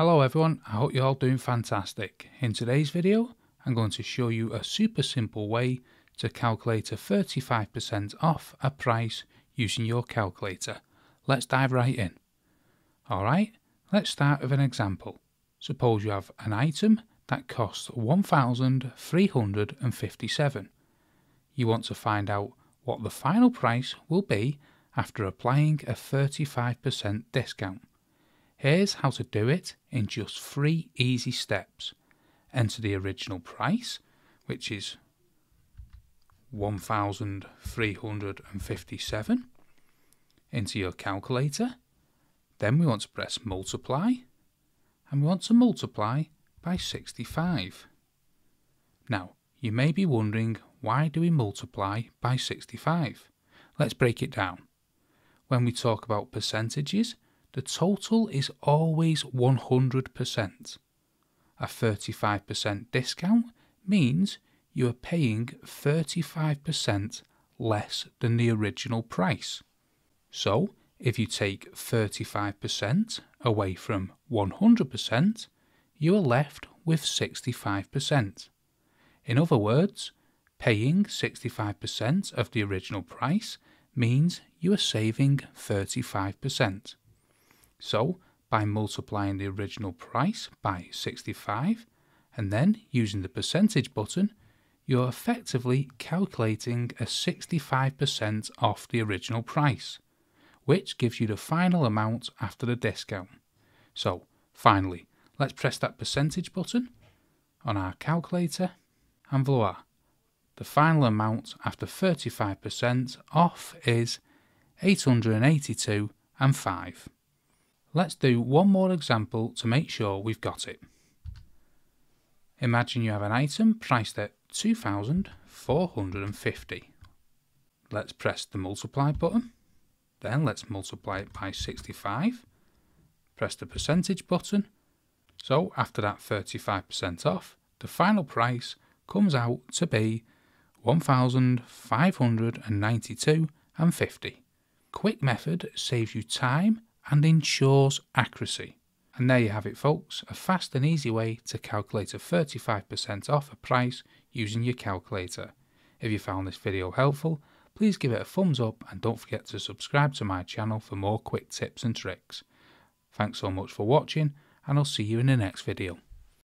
Hello everyone, I hope you're all doing fantastic. In today's video, I'm going to show you a super simple way to calculate a 35% off a price using your calculator. Let's dive right in. Alright, let's start with an example. Suppose you have an item that costs $1,357. You want to find out what the final price will be after applying a 35% discount. Here's how to do it in just 3 easy steps. Enter the original price, which is $1,357, into your calculator. Then we want to press multiply, and we want to multiply by 65. Now, you may be wondering, why do we multiply by 65? Let's break it down. When we talk about percentages, the total is always 100%. A 35% discount means you are paying 35% less than the original price. So, if you take 35% away from 100%, you are left with 65%. In other words, paying 65% of the original price means you are saving 35%. So, by multiplying the original price by 65 and then using the percentage button, you're effectively calculating a 65% off the original price, which gives you the final amount after the discount. So, finally, let's press that percentage button on our calculator and voila, the final amount after 35% off is $882.05. Let's do one more example to make sure we've got it. Imagine you have an item priced at $2,450. Let's press the multiply button, then let's multiply it by 65, press the percentage button. So after that 35% off, the final price comes out to be $1,592.50. Quick method saves you time and ensures accuracy. And there you have it folks, a fast and easy way to calculate a 35% off a price using your calculator. If you found this video helpful, please give it a thumbs up and don't forget to subscribe to my channel for more quick tips and tricks. Thanks so much for watching and I'll see you in the next video.